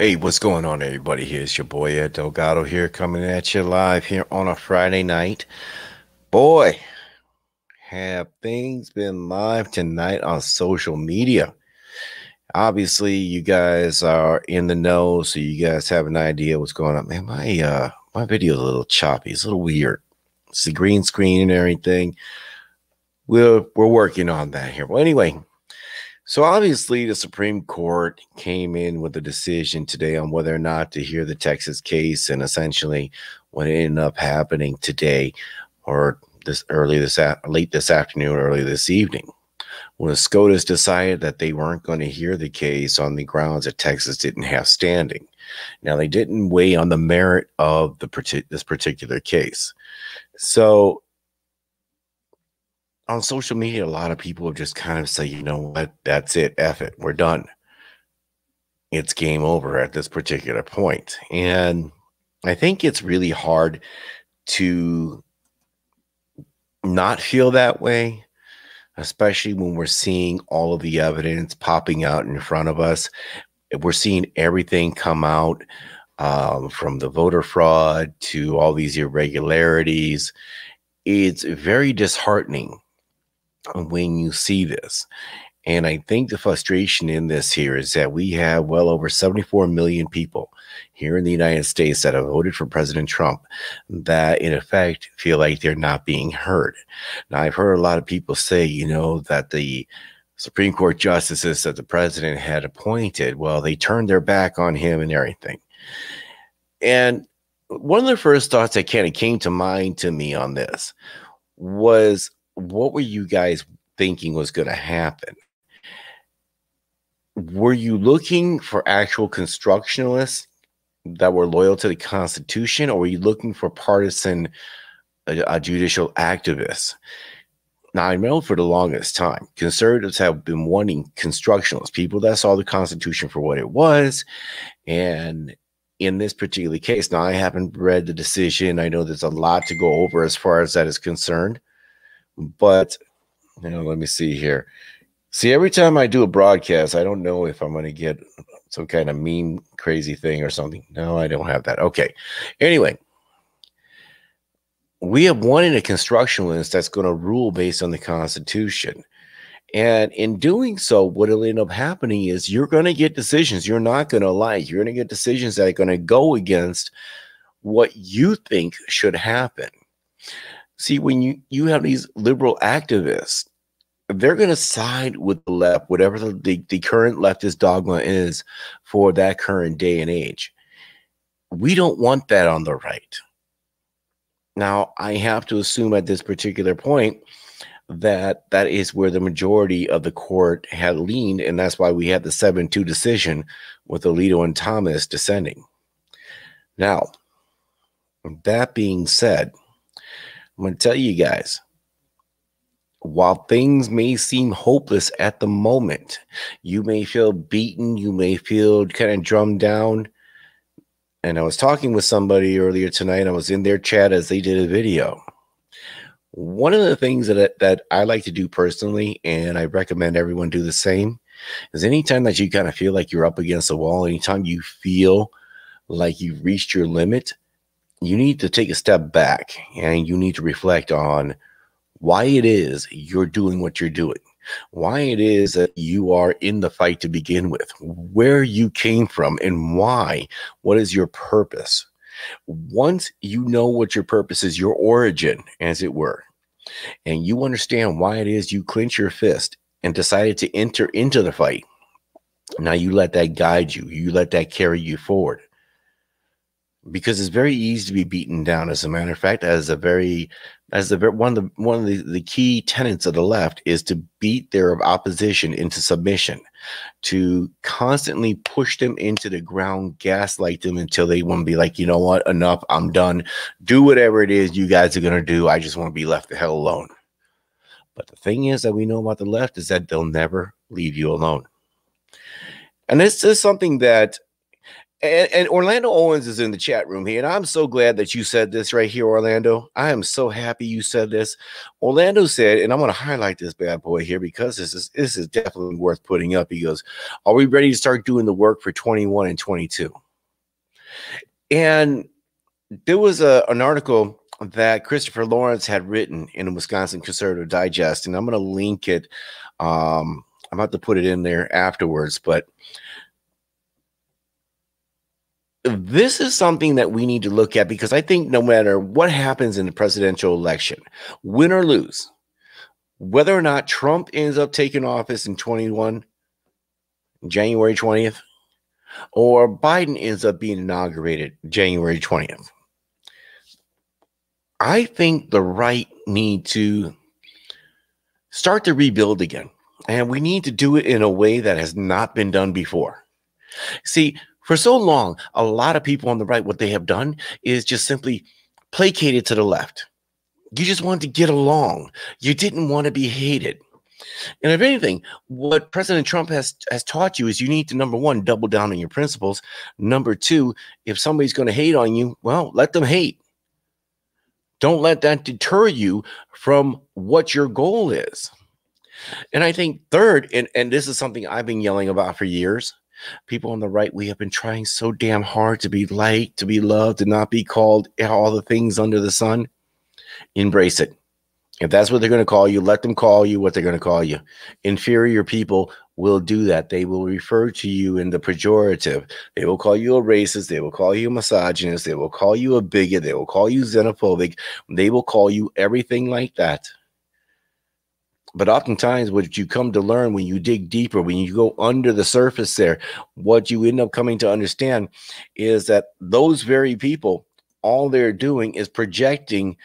Hey, what's going on, everybody? Here's your boy Ed Delgado here, coming at you live here on a Friday night. Boy, have things been live tonight on social media. Obviously, you guys are in the know, so you guys have an idea what's going on. Man, my video's a little choppy. It's a little weird. It's the green screen and everything. We're working on that here. Well, anyway, so obviously the Supreme Court came in with a decision today on whether or not to hear the Texas case, and essentially what ended up happening today, or late this afternoon, early this evening, when SCOTUS decided that they weren't going to hear the case on the grounds that Texas didn't have standing. Now, they didn't weigh on the merit of this particular case. So on social media, a lot of people just kind of say, you know what, that's it, F it, we're done. It's game over at this particular point. And I think it's really hard to not feel that way, especially when we're seeing all of the evidence popping out in front of us. We're seeing everything come out, from the voter fraud to all these irregularities. It's very disheartening when you see this. And I think the frustration in this here is that we have well over 74 million people here in the United States that have voted for President Trump that, in effect, feel like they're not being heard. Now, I've heard a lot of people say, you know, that the Supreme Court justices that the president had appointed, well, they turned their back on him and everything. And one of the first thoughts that kind of came to mind to me on this was, what were you guys thinking was going to happen? Were you looking for actual constructionalists that were loyal to the Constitution, or were you looking for partisan judicial activists? Now, I know for the longest time, conservatives have been wanting constructionalists, people that saw the Constitution for what it was. And in this particular case, now I haven't read the decision. I know there's a lot to go over as far as that is concerned. But, you know, let me see here. See, every time I do a broadcast, I don't know if I'm going to get some kind of meme, crazy thing or something. No, I don't have that. Okay. Anyway, we have wanted a constructionalist that's going to rule based on the Constitution. And in doing so, what will end up happening is you're going to get decisions you're not going to like. You're going to get decisions that are going to go against what you think should happen. See, when you have these liberal activists, they're going to side with the left, whatever the current leftist dogma is for that current day and age. We don't want that on the right. Now, I have to assume at this particular point that that is where the majority of the court had leaned, and that's why we had the 7-2 decision with Alito and Thomas dissenting. Now, that being said, I'm going to tell you guys, while things may seem hopeless at the moment, you may feel beaten, you may feel kind of drummed down. And I was talking with somebody earlier tonight. I was in their chat as they did a video. One of the things that I like to do personally, and I recommend everyone do the same, is anytime that you kind of feel like you're up against the wall, anytime you feel like you've reached your limit, you need to take a step back and you need to reflect on why it is you're doing what you're doing, why it is that you are in the fight to begin with, where you came from, and why. What is your purpose? Once you know what your purpose is, your origin, as it were, and you understand why it is you clench your fist and decided to enter into the fight, now you let that guide you. You let that carry you forward. Because it's very easy to be beaten down. As a matter of fact, one of the key tenets of the left is to beat their opposition into submission, to constantly push them into the ground, gaslight them until they want to be like, you know what, enough, I'm done. Do whatever it is you guys are gonna do. I just want to be left the hell alone. But the thing is that we know about the left is that they'll never leave you alone, and this is something that And Orlando Owens is in the chat room here, and I'm so glad that you said this right here, Orlando. I am so happy you said this. Orlando said, and I'm going to highlight this bad boy here because this is definitely worth putting up. He goes, are we ready to start doing the work for 21 and 22? And there was an article that Christopher Lawrence had written in the Wisconsin Conservative Digest, and I'm going to link it. I'm about to put it in there afterwards, but this is something that we need to look at because I think no matter what happens in the presidential election, win or lose, whether or not Trump ends up taking office in January 20th, or Biden ends up being inaugurated January 20th, I think the right need to start to rebuild again. And we need to do it in a way that has not been done before. See, for so long, a lot of people on the right, what they have done is just simply placated to the left. You just wanted to get along. You didn't want to be hated. And if anything, what President Trump has taught you is you need to, number one, double down on your principles. Number two, if somebody's going to hate on you, well, let them hate. Don't let that deter you from what your goal is. And I think third, and this is something I've been yelling about for years, people on the right, we have been trying so damn hard to be liked, to be loved, to not be called all the things under the sun. Embrace it. If that's what they're going to call you, let them call you what they're going to call you. Inferior people will do that. They will refer to you in the pejorative. They will call you a racist. They will call you a misogynist. They will call you a bigot. They will call you xenophobic. They will call you everything like that. But oftentimes what you come to learn when you dig deeper, when you go under the surface there, what you end up coming to understand is that those very people, all they're doing is projecting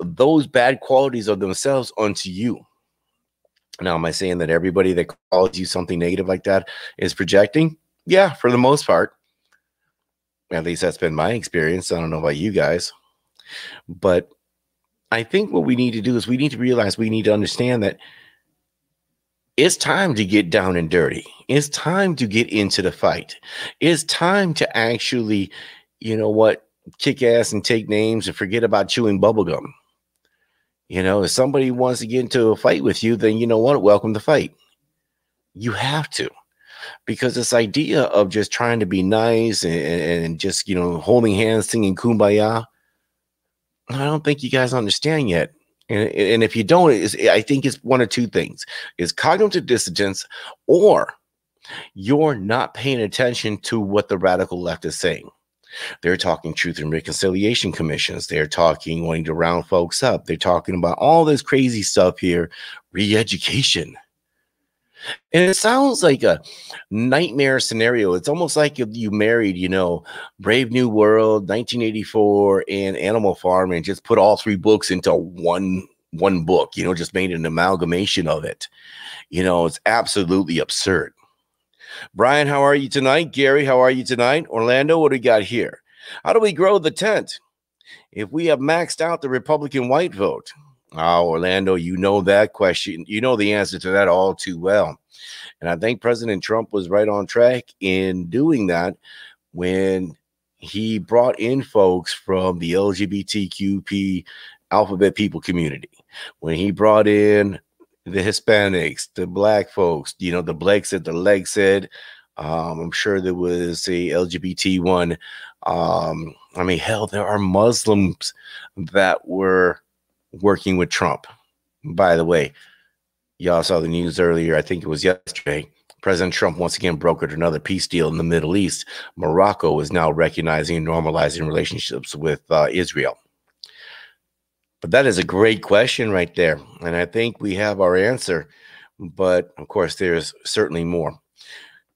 those bad qualities of themselves onto you. Now, am I saying that everybody that calls you something negative like that is projecting? Yeah, for the most part. At least that's been my experience. I don't know about you guys. But I think what we need to do is we need to realize, we need to understand that it's time to get down and dirty. It's time to get into the fight. It's time to actually, you know what, kick ass and take names and forget about chewing bubblegum. You know, if somebody wants to get into a fight with you, then you know what, welcome the fight. You have to. Because this idea of just trying to be nice and just, you know, holding hands, singing Kumbaya, I don't think you guys understand yet. And if you don't, I think it's one of two things. It's cognitive dissonance, or you're not paying attention to what the radical left is saying. They're talking truth and reconciliation commissions. They're talking wanting to round folks up. They're talking about all this crazy stuff here, re-education. And it sounds like a nightmare scenario. It's almost like if you married, you know, Brave New World, 1984, and Animal Farm, and just put all three books into one book, you know, just made an amalgamation of it. You know, it's absolutely absurd. Brian, how are you tonight? Gary, how are you tonight? Orlando, what do we got here? How do we grow the tent if we have maxed out the Republican white vote? Oh, Orlando, you know that question. You know the answer to that all too well. And I think President Trump was right on track in doing that when he brought in folks from the LGBTQP alphabet people community, when he brought in the Hispanics, the black folks, you know, the Blexit, the Legsit. I'm sure there was a LGBT one. I mean, hell, there are Muslims that were working with Trump. By the way, y'all saw the news earlier. I think it was yesterday. President Trump once again brokered another peace deal in the Middle East. Morocco is now recognizing and normalizing relationships with Israel. But that is a great question right there. And I think we have our answer. But of course, there's certainly more.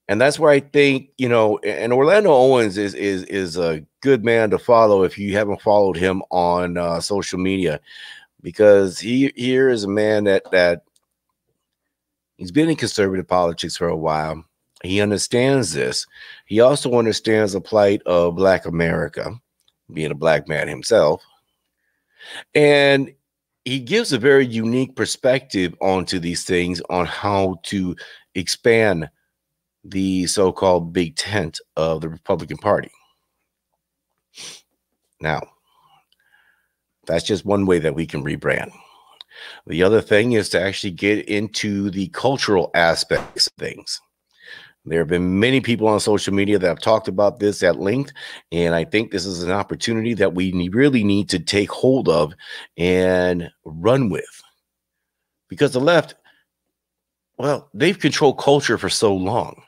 And that's where I think, you know, and Orlando Owens is a good man to follow if you haven't followed him on social media. Because here is a man that he's been in conservative politics for a while. He understands this. He also understands the plight of Black America, being a Black man himself. And he gives a very unique perspective onto these things on how to expand the so-called big tent of the Republican Party. Now, that's just one way that we can rebrand. The other thing is to actually get into the cultural aspects of things. There have been many people on social media that have talked about this at length, and I think this is an opportunity that we really need to take hold of and run with. Because the left, well, they've controlled culture for so long.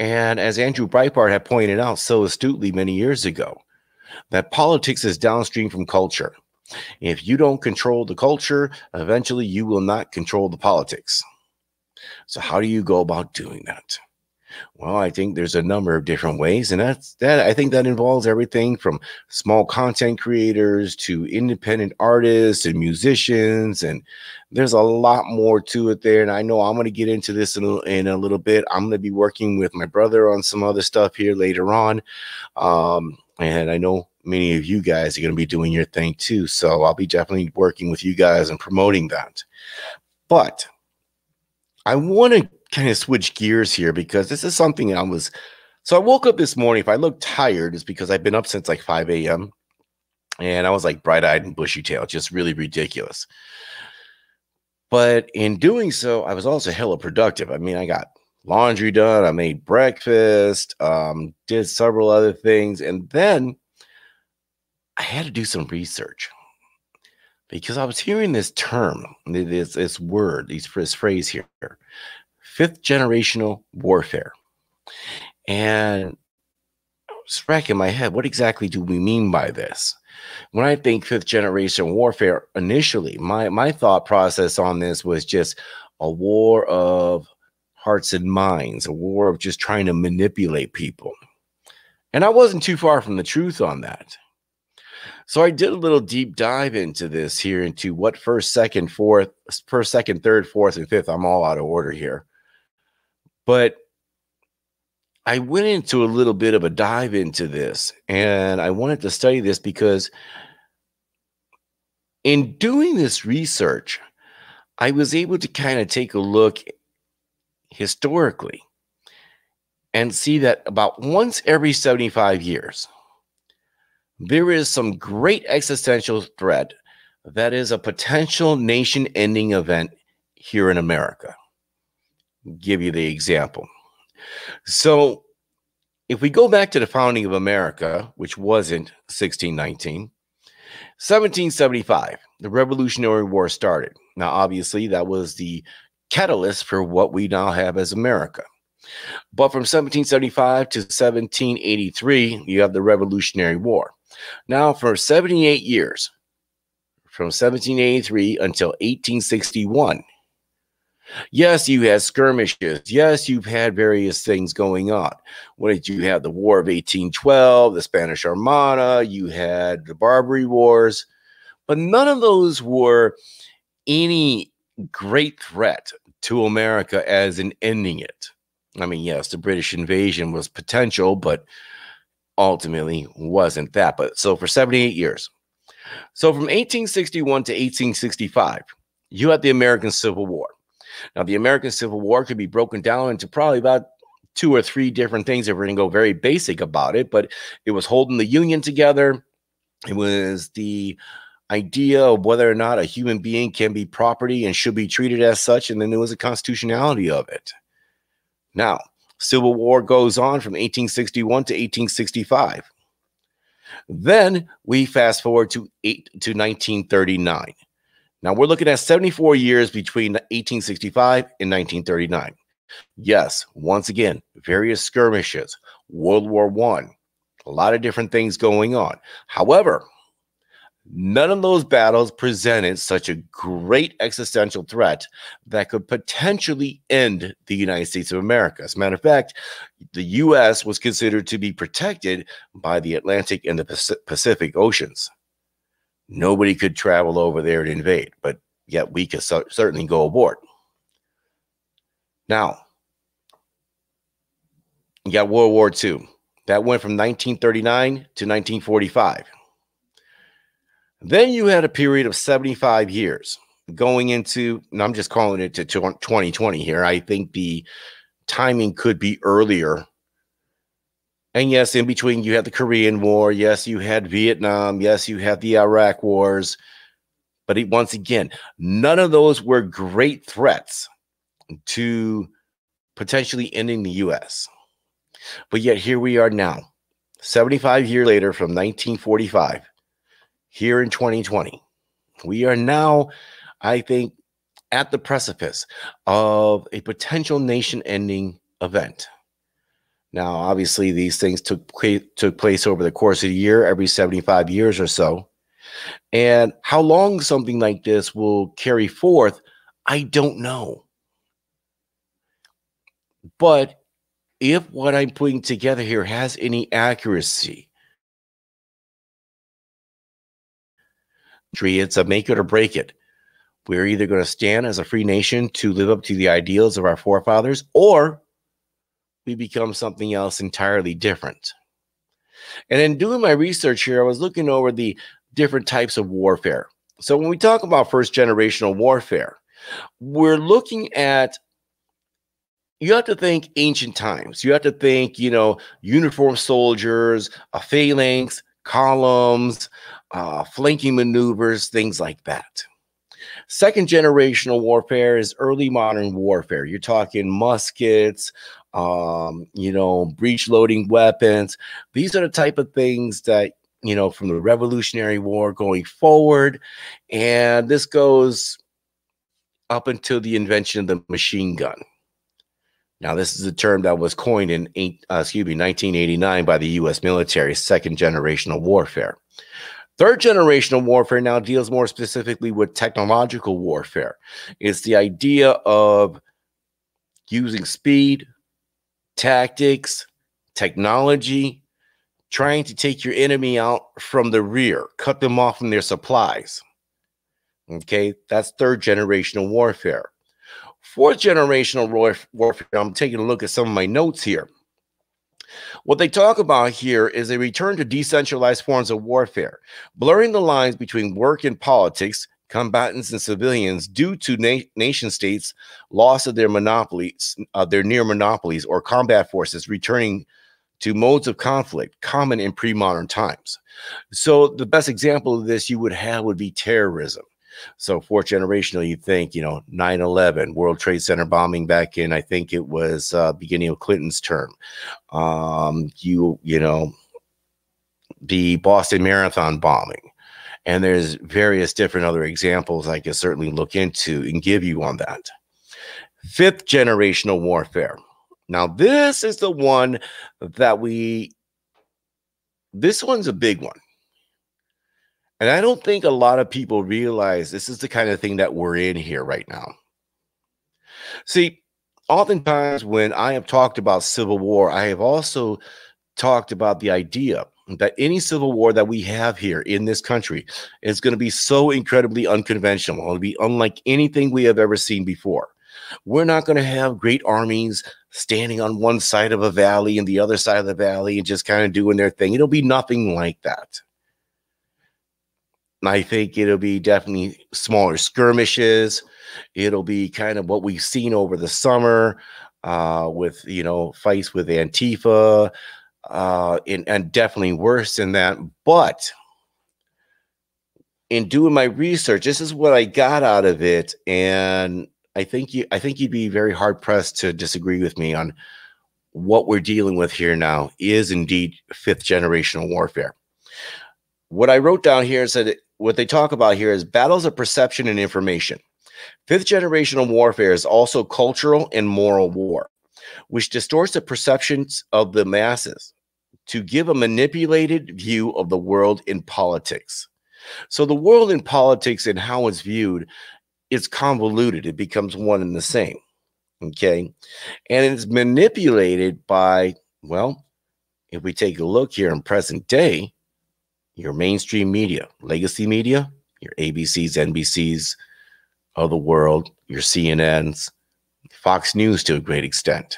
And as Andrew Breitbart had pointed out so astutely many years ago, that politics is downstream from culture. If you don't control the culture, eventually you will not control the politics. So how do you go about doing that? Well, I think there's a number of different ways, and I think that involves everything from small content creators to independent artists and musicians, and there's a lot more to it there. And I know I'm going to get into this in a little bit. I'm going to be working with my brother on some other stuff here later on, and I know many of you guys are going to be doing your thing too. So I'll be definitely working with you guys and promoting that. But I want to kind of switch gears here, because this is something I woke up this morning. If I look tired, it's because I've been up since like 5 a.m. and I was like bright-eyed and bushy-tailed, just really ridiculous. But in doing so, I was also hella productive. I mean, I got laundry done, I made breakfast, did several other things, and then I had to do some research, because I was hearing this term, this word, this phrase here, fifth generational warfare. And I was racking my head, what exactly do we mean by this? When I think fifth generation warfare, initially, my thought process on this was just a war of hearts and minds, a war of just trying to manipulate people. And I wasn't too far from the truth on that. So I did a little deep dive into this here, into what first, second, third, fourth, and fifth. I'm all out of order here. But I went into a little bit of a dive into this, and I wanted to study this because in doing this research, I was able to kind of take a look historically and see that about once every 75 years, there is some great existential threat that is a potential nation-ending event here in America. I'll give you the example. So if we go back to the founding of America, which wasn't 1619, 1775, the Revolutionary War started. Now, obviously, that was the catalyst for what we now have as America. But from 1775 to 1783, you have the Revolutionary War. Now, for 78 years, from 1783 until 1861, yes, you had skirmishes. Yes, you've had various things going on. What did you have? The War of 1812, the Spanish Armada, you had the Barbary Wars, but none of those were any great threat to America as in ending it. I mean, yes, the British invasion was potential, but ultimately wasn't that. But so for 78 years. So from 1861 to 1865, you had the American Civil War. Now, the American Civil War could be broken down into probably about two or three different things if we're going to go very basic about it, but it was holding the Union together. It was the idea of whether or not a human being can be property and should be treated as such, and then there was a constitutionality of it. Now, Civil War goes on from 1861 to 1865. Then we fast forward to 1939. Now, we're looking at 74 years between 1865 and 1939. Yes, once again, various skirmishes, World War I, a lot of different things going on. However, none of those battles presented such a great existential threat that could potentially end the United States of America. As a matter of fact, the U.S. was considered to be protected by the Atlantic and the Pacific Oceans. Nobody could travel over there and invade, but yet we could certainly go aboard. Now, you got World War II. That went from 1939 to 1945. Then you had a period of 75 years going into, and I'm just calling it to 2020 here. I think the timing could be earlier. And yes, in between, you had the Korean War. Yes, you had Vietnam. Yes, you had the Iraq wars. But once again, none of those were great threats to potentially ending the U.S. But yet here we are now, 75 years later from 1945, here in 2020. We are now, I think, at the precipice of a potential nation-ending event. Now, obviously, these things took place over the course of a year, every 75 years or so. And how long something like this will carry forth, I don't know. But if what I'm putting together here has any accuracy, it's a make it or break it. We're either going to stand as a free nation to live up to the ideals of our forefathers, or we become something else entirely different. And in doing my research here, I was looking over the different types of warfare. So when we talk about first generational warfare, we're looking at, you have to think ancient times. You have to think, you know, uniformed soldiers, a phalanx, columns, flanking maneuvers, things like that. Second generational warfare is early modern warfare. You're talking muskets, you know, breech loading weapons. These are the type of things that, you know, from the Revolutionary War going forward. And this goes up until the invention of the machine gun. Now, this is a term that was coined in 1989 by the U.S. military, second generational warfare. Third generational warfare now deals more specifically with technological warfare. It's the idea of using speed, tactics, technology, trying to take your enemy out from the rear, cut them off from their supplies. Okay, that's third generational warfare. Fourth generational warfare, I'm taking a look at some of my notes here. What they talk about here is a return to decentralized forms of warfare, blurring the lines between work and politics, combatants and civilians, due to nation states' loss of their monopolies, their near monopolies, or combat forces returning to modes of conflict common in pre-modern times. So the best example of this you would have would be terrorism. So fourth generational, you think, you know, 9/11, World Trade Center bombing back in, I think it was beginning of Clinton's term. You know, the Boston Marathon bombing. And there's various different other examples I can certainly look into and give you on that. Fifth generational warfare. Now, this is the one that this one's a big one. And I don't think a lot of people realize this is the kind of thing that we're in here right now. See, oftentimes when I have talked about civil war, I have also talked about the idea that any civil war that we have here in this country is going to be so incredibly unconventional. It'll be unlike anything we have ever seen before. We're not going to have great armies standing on one side of a valley and the other side of the valley and just kind of doing their thing. It'll be nothing like that. I think it'll be definitely smaller skirmishes. It'll be kind of what we've seen over the summer with, you know, fights with Antifa and definitely worse than that. But in doing my research, this is what I got out of it. And I think you'd be very hard pressed to disagree with me on what we're dealing with here now is indeed fifth generational warfare. What I wrote down here is that what they talk about here is battles of perception and information. Fifth generational warfare is also cultural and moral war, which distorts the perceptions of the masses to give a manipulated view of the world in politics. So the world in politics and how it's viewed is convoluted. It becomes one and the same. Okay. And it's manipulated by, well, if we take a look here in present day, your mainstream media, legacy media, your ABCs, NBCs of the world, your CNNs, Fox News to a great extent.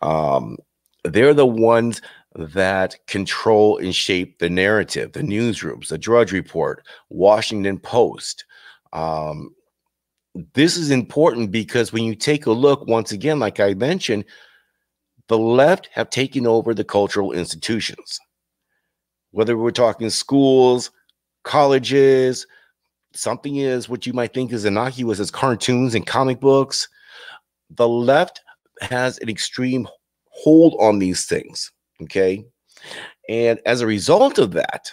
They're the ones that control and shape the narrative, the newsrooms, the Drudge Report, Washington Post, this is important because when you take a look, once again, like I mentioned, the left have taken over the cultural institutions, whether we're talking schools, colleges, something is what you might think is innocuous as cartoons and comic books. The left has an extreme hold on these things, okay? And as a result of that,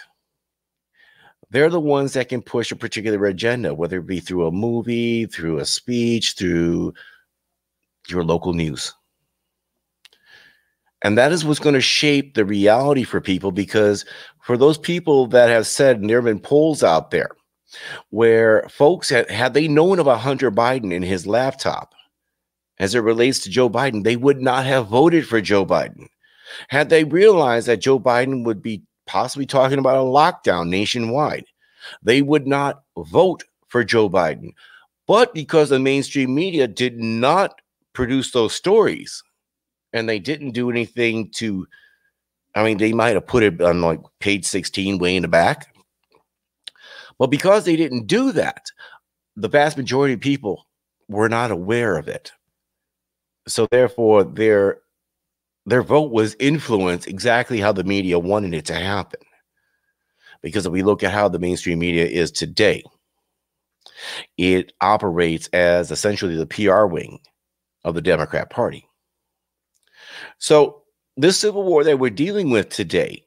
they're the ones that can push a particular agenda, whether it be through a movie, through a speech, through your local news. And that is what's going to shape the reality for people, because for those people that have said, and there have been polls out there where folks had they known about Hunter Biden and his laptop as it relates to Joe Biden, they would not have voted for Joe Biden. Had they realized that Joe Biden would be possibly talking about a lockdown nationwide, they would not vote for Joe Biden. But because the mainstream media did not produce those stories, and they didn't do anything to, I mean, they might have put it on like page 16 way in the back. But because they didn't do that, the vast majority of people were not aware of it. So therefore, their vote was influenced exactly how the media wanted it to happen. Because if we look at how the mainstream media is today, it operates as essentially the PR wing of the Democrat Party. So this civil war that we're dealing with today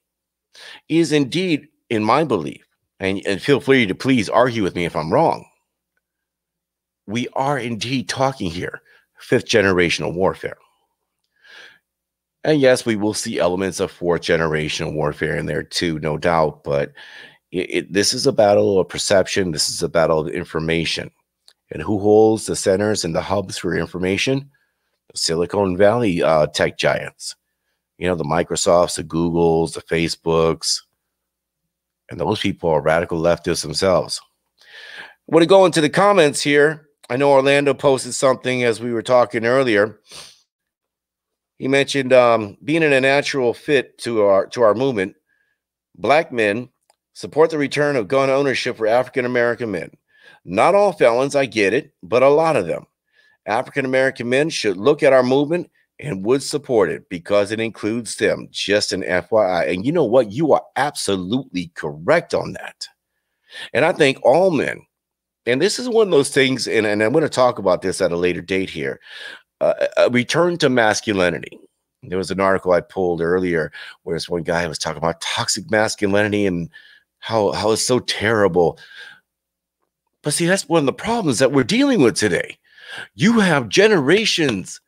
is indeed, in my belief, and feel free to please argue with me if I'm wrong, we are indeed talking here fifth generational warfare. And yes, we will see elements of fourth generational warfare in there too, no doubt, but this is a battle of perception. This is a battle of information. And who holds the centers and the hubs for information? Silicon Valley tech giants, you know, the Microsofts, the Googles, the Facebooks, and those people are radical leftists themselves. I want to go into the comments here. I know Orlando posted something as we were talking earlier. He mentioned being in a natural fit to our movement. Black men support the return of gun ownership for African American men. Not all felons, I get it, but a lot of them. African-American men should look at our movement and would support it because it includes them. Just an FYI. And you know what? You are absolutely correct on that. And I think all men, and this is one of those things, and I'm going to talk about this at a later date here, a return to masculinity. There was an article I pulled earlier where this one guy was talking about toxic masculinity and how it's so terrible. But see, that's one of the problems that we're dealing with today. You have generations,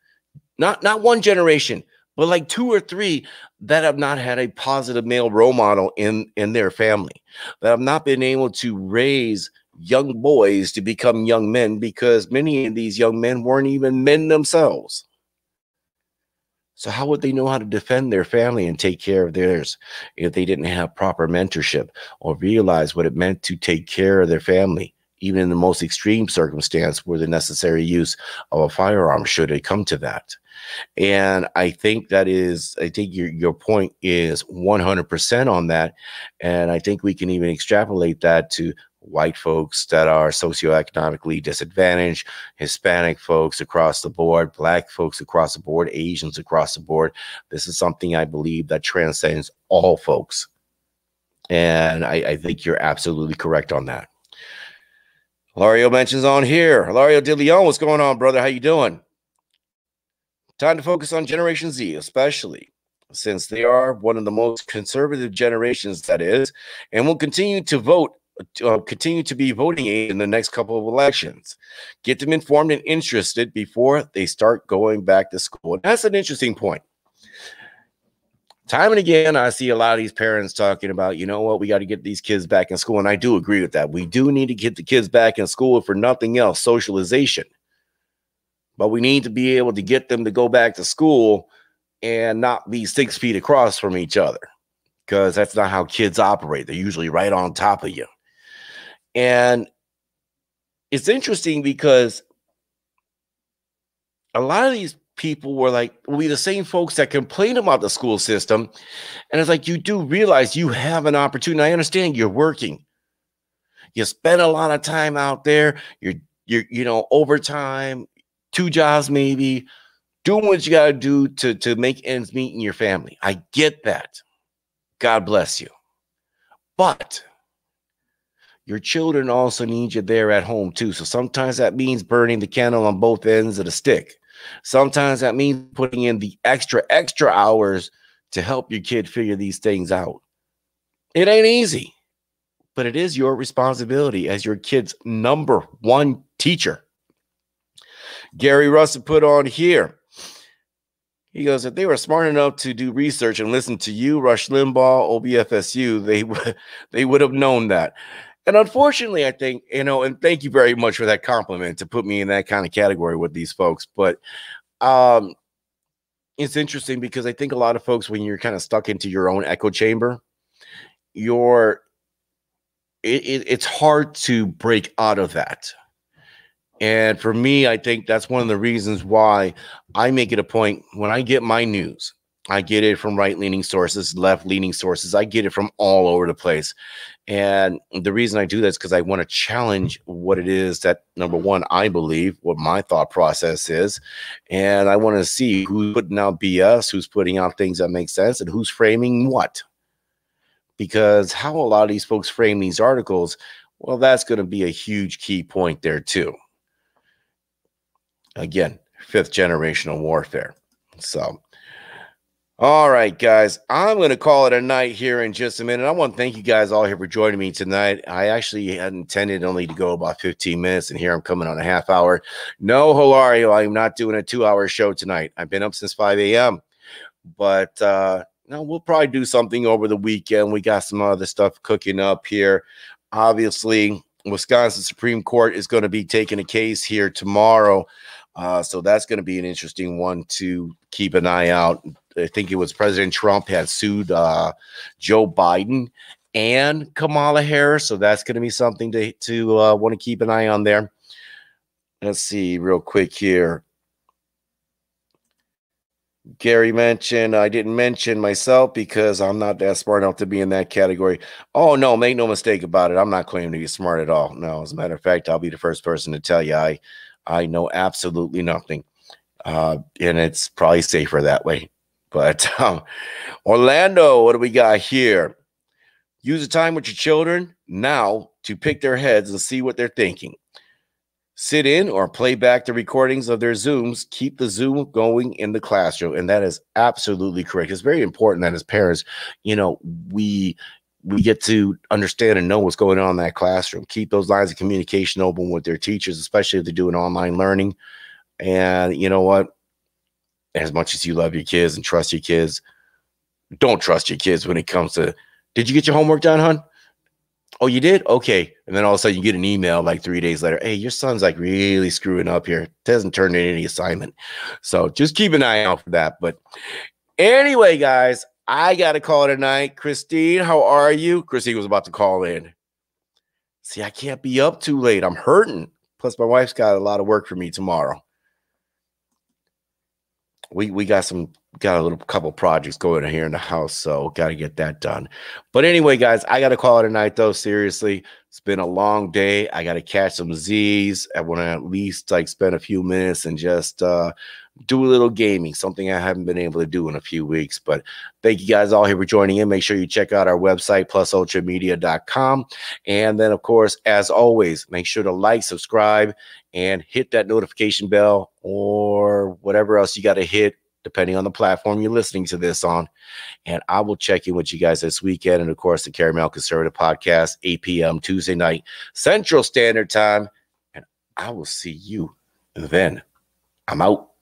not one generation, but like two or three that have not had a positive male role model in their family, that have not been able to raise young boys to become young men because many of these young men weren't even men themselves. So how would they know how to defend their family and take care of theirs if they didn't have proper mentorship or realize what it meant to take care of their family? Even in the most extreme circumstance where the necessary use of a firearm should it come to that. And I think that is, I think your point is 100% on that. And I think we can even extrapolate that to white folks that are socioeconomically disadvantaged, Hispanic folks across the board, Black folks across the board, Asians across the board. This is something I believe that transcends all folks. And I think you're absolutely correct on that. Hilario mentions on here. Hilario De Leon, what's going on, brother? How you doing? Time to focus on Generation Z, especially since they are one of the most conservative generations that is, and will continue to vote, continue to be voting in the next couple of elections. Get them informed and interested before they start going back to school. That's an interesting point. Time and again, I see a lot of these parents talking about, you know what, we got to get these kids back in school. And I do agree with that. We do need to get the kids back in school for nothing else, socialization. But we need to be able to get them to go back to school and not be 6 feet across from each other, because that's not how kids operate. They're usually right on top of you. And it's interesting because a lot of these people were like, we the same folks that complain about the school system. And it's like, you do realize you have an opportunity. I understand you're working. You spend a lot of time out there. You're you know, overtime, two jobs maybe, doing what you got to do to make ends meet in your family. I get that. God bless you. But your children also need you there at home too. So sometimes that means burning the candle on both ends of the stick. Sometimes that means putting in the extra hours to help your kid figure these things out. It ain't easy, but it is your responsibility as your kid's number one teacher. Gary Russell put on here. He goes, if they were smart enough to do research and listen to you, Rush Limbaugh, OBFSU, they would have known that. And unfortunately, I think, you know, and thank you very much for that compliment to put me in that kind of category with these folks. But it's interesting because I think a lot of folks, when you're kind of stuck into your own echo chamber, it's hard to break out of that. And for me, I think that's one of the reasons why I make it a point when I get my news. I get it from right-leaning sources, left-leaning sources. I get it from all over the place. And the reason I do that is because I want to challenge what it is that, number one, I believe, what my thought process is. And I want to see who's putting out BS, who's putting out things that make sense, and who's framing what. Because how a lot of these folks frame these articles, well, that's going to be a huge key point there too. Again, fifth generational warfare. So... all right, guys, I'm going to call it a night here in just a minute. I want to thank you guys all here for joining me tonight. I actually had intended only to go about 15 minutes, and here I'm coming on a half hour. No, Hilario, I'm not doing a 2-hour show tonight. I've been up since 5 a.m., but no, we'll probably do something over the weekend. We got some other stuff cooking up here. Obviously, Wisconsin Supreme Court is going to be taking a case here tomorrow, so that's going to be an interesting one to keep an eye out. I think it was President Trump had sued Joe Biden and Kamala Harris. So that's going to be something to want to keep an eye on there. Let's see real quick here. Gary mentioned, I didn't mention myself because I'm not that smart enough to be in that category. Oh, no, make no mistake about it. I'm not claiming to be smart at all. No, as a matter of fact, I'll be the first person to tell you I know absolutely nothing. And it's probably safer that way. But Orlando, what do we got here? Use the time with your children now to pick their heads and see what they're thinking. Sit in or play back the recordings of their Zooms. Keep the Zoom going in the classroom. And that is absolutely correct. It's very important that as parents, you know, we get to understand and know what's going on in that classroom. Keep those lines of communication open with their teachers, especially if they're doing online learning. And you know what? As much as you love your kids and trust your kids, don't trust your kids when it comes to, did you get your homework done, hon? Oh, you did? Okay. And then all of a sudden you get an email like 3 days later. Hey, your son's like really screwing up here. Doesn't turn in any assignment. So just keep an eye out for that. But anyway, guys, I got to call it a night. Christine, how are you? Christine was about to call in. See, I can't be up too late. I'm hurting. Plus, my wife's got a lot of work for me tomorrow. We got a little couple projects going here in the house, so got to get that done. But anyway, guys, I got to call it a night, though. Seriously, it's been a long day. I got to catch some Z's. I want to at least like spend a few minutes and just do a little gaming, something I haven't been able to do in a few weeks. But thank you guys all here for joining in. Make sure you check out our website, plusultramedia.com. And then, of course, as always, make sure to like, subscribe, and hit that notification bell or whatever else you got to hit, depending on the platform you're listening to this on. And I will check in with you guys this weekend. And, of course, the Caramel Conservative Podcast, 8 p.m. Tuesday night, Central Standard Time. And I will see you then. I'm out.